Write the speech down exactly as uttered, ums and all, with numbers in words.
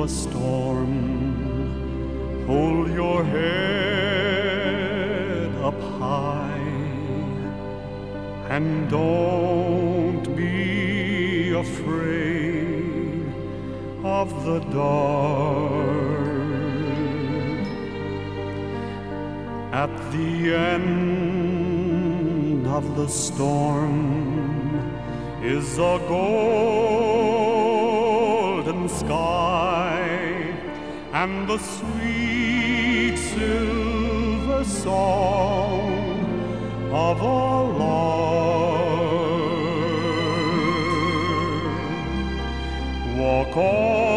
through a storm, hold your head up high, and don't be afraid of the dark. At the end of the storm is a golden sky and the sweet silver song of a lark. Walk on.